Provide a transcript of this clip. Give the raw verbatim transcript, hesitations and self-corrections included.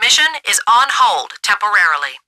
Mission is on hold temporarily.